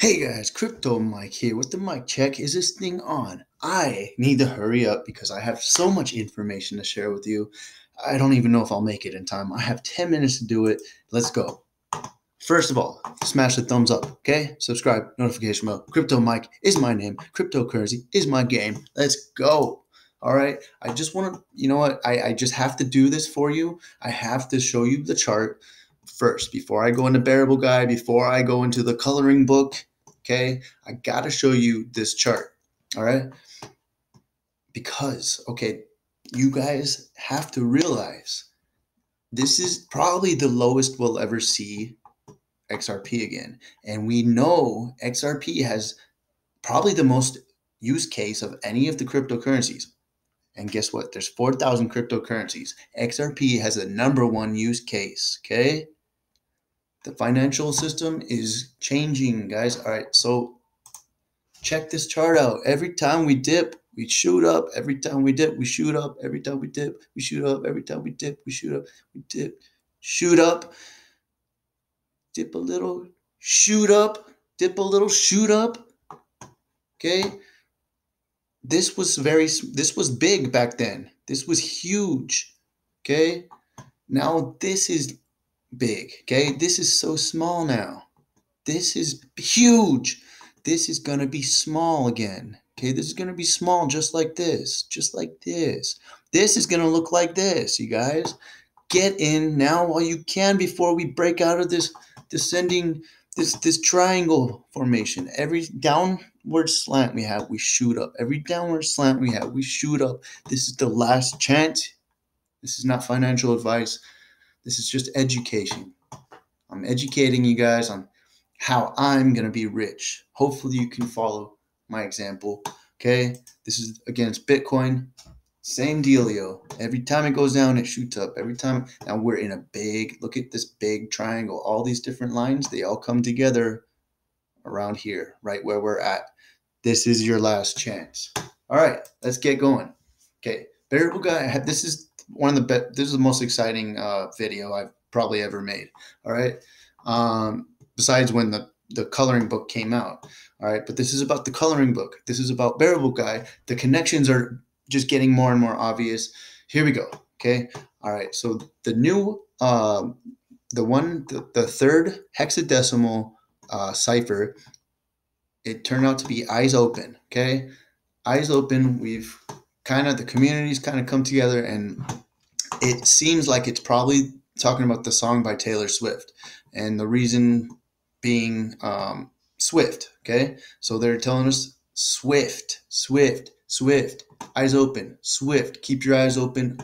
Hey guys, Crypto Mike here with the mic check. Is this thing on? I need to hurry up because I have so much information to share with you. I don't even know if I'll make it in time. I have 10 minutes to do it. Let's go. First of all, smash the thumbs up, okay? Subscribe, notification bell. Crypto Mike is my name. Cryptocurrency is my game. Let's go. All right. I just want to, you know what? I just have to do this for you. I have to show you the chart first, before I go into Bearable Guy, before I go into the coloring book, okay? I got to show you this chart, all right? Because, okay, you guys have to realize this is probably the lowest we'll ever see XRP again. And we know XRP has probably the most use case of any of the cryptocurrencies. And guess what? There's 4,000 cryptocurrencies. XRP has the number one use case, okay? The financial system is changing, guys. All right, so check this chart out. Every time we dip, we shoot up. Every time we dip, we shoot up. Every time we dip, we shoot up. Every time we dip, we shoot up. We dip, shoot up, dip a little, shoot up, dip a little, shoot up, okay? This was big back then. This was huge, okay? Now this is big, okay? This is so small now. This is huge. This is going to be small again, okay? This is going to be small just like this, just like this. This is going to look like this, you guys. Get in now while you can before we break out of this descending, this triangle formation. Every downward slant we have, we shoot up. Every downward slant we have, we shoot up. This is the last chance. This is not financial advice. This is just education. I'm educating you guys on how I'm going to be rich. Hopefully you can follow my example, okay? This is against Bitcoin. Same dealio. Every time it goes down, it shoots up. Every time. Now we're in a big, look at this big triangle. All these different lines, they all come together around here, right where we're at. This is your last chance. All right, let's get going. Okay, Bearable Guy, this is one of the best, this is the most exciting video I've probably ever made. All right, besides when the coloring book came out. All right, but this is about the coloring book. This is about Bearable Guy. The connections are just getting more and more obvious. Here we go. Okay. All right. So the new, the third hexadecimal cipher, it turned out to be eyes open. Okay. Eyes open. We've kind of, the community's kind of come together, and it seems like it's probably talking about the song by Taylor Swift, and the reason being Swift. Okay. So they're telling us Swift, Swift, Swift, eyes open, Swift, keep your eyes open,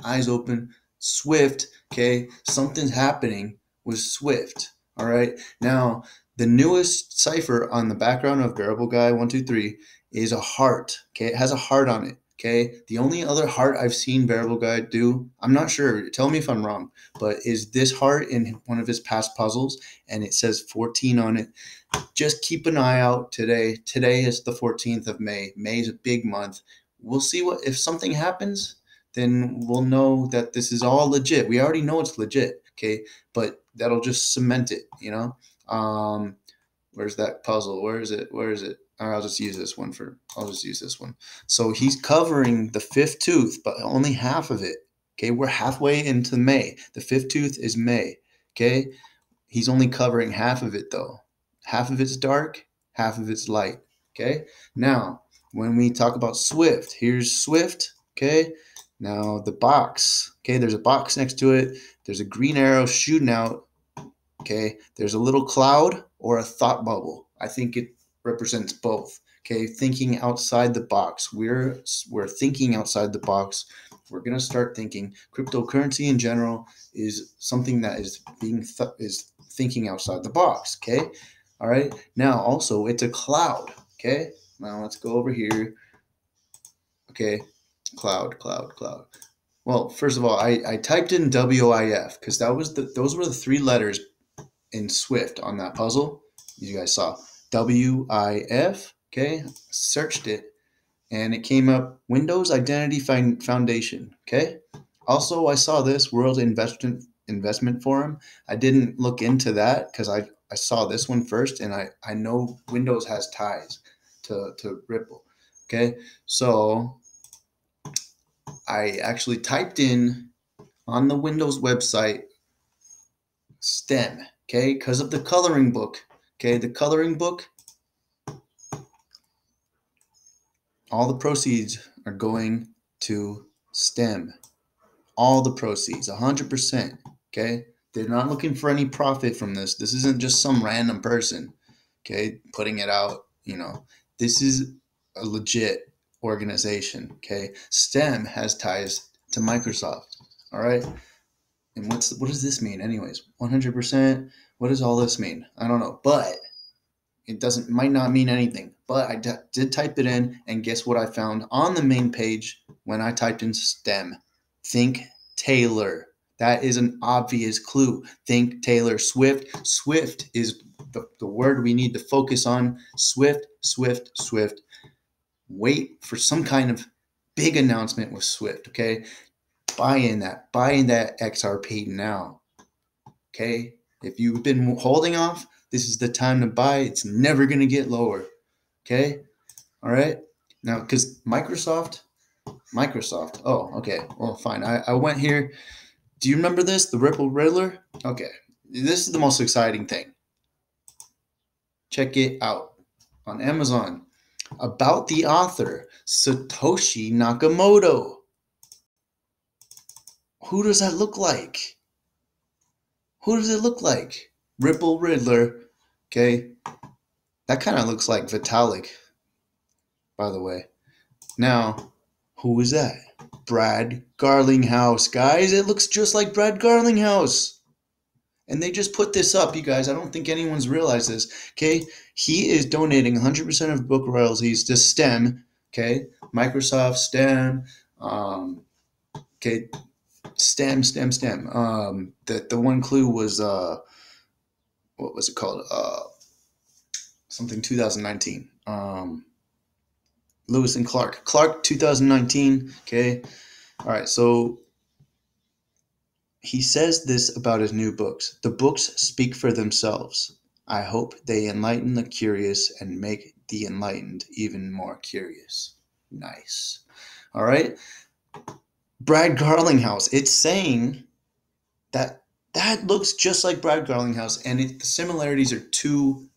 Swift, okay? Something's happening with Swift, all right? Now, the newest cipher on the background of Bearable Guy 123 is a heart, okay? It has a heart on it, okay? The only other heart I've seen Bearable Guy do, I'm not sure, tell me if I'm wrong, but is this heart in one of his past puzzles, and it says 14 on it. Just keep an eye out today. Today is the 14th of May. May is a big month. We'll see what, if something happens, then we'll know that this is all legit. We already know it's legit, okay? But that'll just cement it, you know? Where's that puzzle? Where is it? Where is it? I'll just use this one for, I'll just use this one. So he's covering the fifth tooth, but only half of it, okay? We're halfway into May. The fifth tooth is May, okay? He's only covering half of it, though. Half of it's dark, half of it's light, okay? Now, when we talk about Swift, here's Swift, okay? Now, the box, okay? There's a box next to it. There's a green arrow shooting out, okay? There's a little cloud or a thought bubble. I think it represents both, okay? Thinking outside the box. We're thinking outside the box. We're going to start thinking. Cryptocurrency in general is something that is thinking outside the box, okay? All right. Now, also, it's a cloud. Okay. Now let's go over here. Okay. Cloud, cloud, cloud. Well, first of all, I typed in WIF because that was those were the three letters in Swift on that puzzle. You guys saw WIF. Okay. Searched it and it came up Windows Identity Foundation. Okay. Also, I saw this World Investment Forum. I didn't look into that because I I saw this one first, and I know Windows has ties to Ripple. Okay, so I actually typed in on the Windows website STEM, okay, because of the coloring book. Okay, the coloring book, all the proceeds are going to STEM. All the proceeds, 100%. Okay, they're not looking for any profit from this. This isn't just some random person, okay, putting it out. You know, this is a legit organization, okay? STEM has ties to Microsoft, all right? And what does this mean anyways? 100%, what does all this mean? I don't know, but it might not mean anything, but I did type it in, and guess what I found on the main page when I typed in STEM? Think Taylor. That is an obvious clue. Think Taylor Swift. Swift is the word we need to focus on. Swift. Wait for some kind of big announcement with Swift, okay? Buy in that XRP now, okay? If you've been holding off, this is the time to buy. It's never going to get lower, okay? All right? Now, because Microsoft. Oh, okay. Well, fine. I went here. Do you remember this? The Ripple Riddler? Okay. This is the most exciting thing. Check it out on Amazon. About the author, Satoshi Nakamoto. Who does that look like? Who does it look like? Ripple Riddler. Okay. That kind of looks like Vitalik, by the way. Now, who is that? Brad Garlinghouse, guys. It looks just like Brad Garlinghouse. And they just put this up, you guys. I don't think anyone's realized this, okay? He is donating 100% of book royalties to STEM, okay? Microsoft, STEM, okay, STEM. The one clue was, what was it called? Something 2019. Lewis and Clark. Clark 2019, okay? All right, so he says this about his new books. The books speak for themselves. I hope they enlighten the curious and make the enlightened even more curious. Nice. All right. Brad Garlinghouse. It's saying that looks just like Brad Garlinghouse, and the similarities are too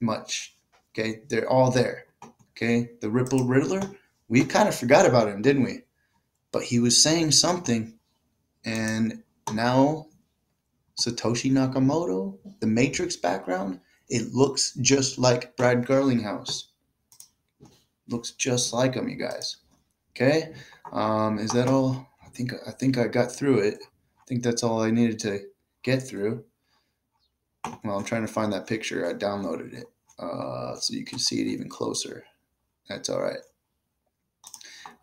much. Okay. They're all there. Okay. The Ripple Riddler. We kind of forgot about him, didn't we? But he was saying something, and now, Satoshi Nakamoto, the Matrix background, it looks just like Brad Garlinghouse. Looks just like him, you guys. Okay, is that all? I think I got through it. I think that's all I needed to get through. Well, I'm trying to find that picture. I downloaded it so you can see it even closer. That's all right.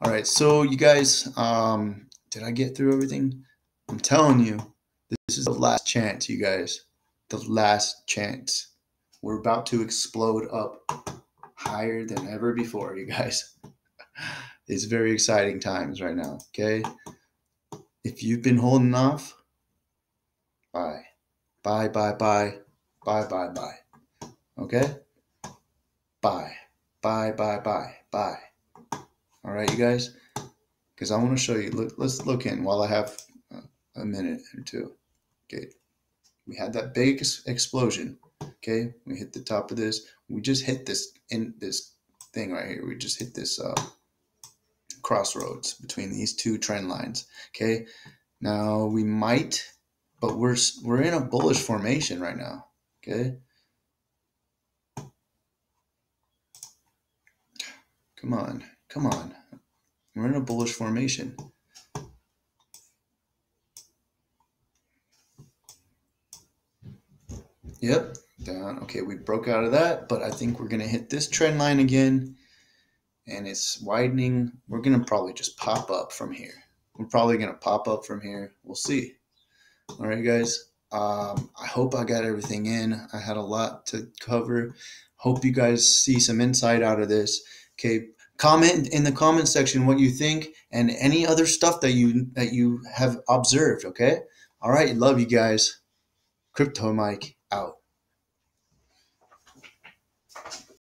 All right, so you guys, did I get through everything? I'm telling you, this is the last chance, you guys. The last chance. We're about to explode up higher than ever before, you guys. It's very exciting times right now, okay? If you've been holding off, bye. Bye, bye, bye. Bye, bye, bye. Okay? Bye. Bye, bye, bye. Bye. All right, you guys? Because I want to show you. Let's look in while I have a minute or two. Okay, we had that big explosion. Okay, we hit the top of this. We just hit this thing right here. We just hit this crossroads between these two trend lines. Okay, now we might, but we're in a bullish formation right now. Okay, come on, we're in a bullish formation. Yep, down. Okay, we broke out of that, but I think we're going to hit this trend line again, and it's widening. We're going to probably just pop up from here. We'll see. All right, guys. I hope I got everything in. I had a lot to cover. Hope you guys see some insight out of this. Okay, comment in the comment section what you think and any other stuff that you have observed, okay? All right, love you guys. Crypto Mike out.